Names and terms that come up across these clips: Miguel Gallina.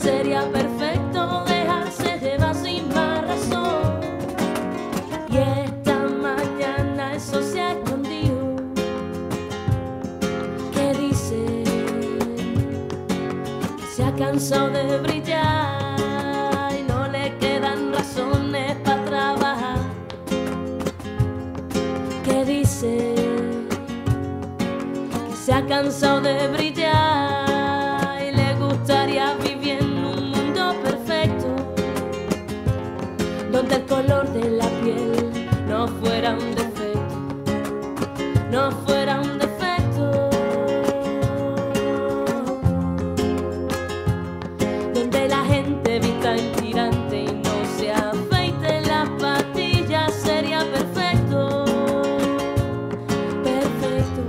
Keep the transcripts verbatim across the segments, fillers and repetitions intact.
Sería perfecto dejarse llevar sin más razón. Y esta mañana eso se ha escondido. ¿Qué dice? Se ha cansado de brillar y no le quedan razones para trabajar. ¿Qué dice? Que se ha cansado de brillar. Donde el color de la piel no fuera un defecto, no fuera un defecto. Donde la gente vista en tirante y no se afeite las patillas, sería perfecto, perfecto.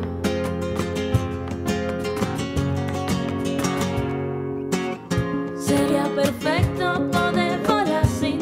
Sería perfecto poder volar sin Miguel.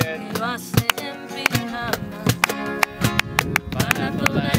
Que lo hace en pijama, para toda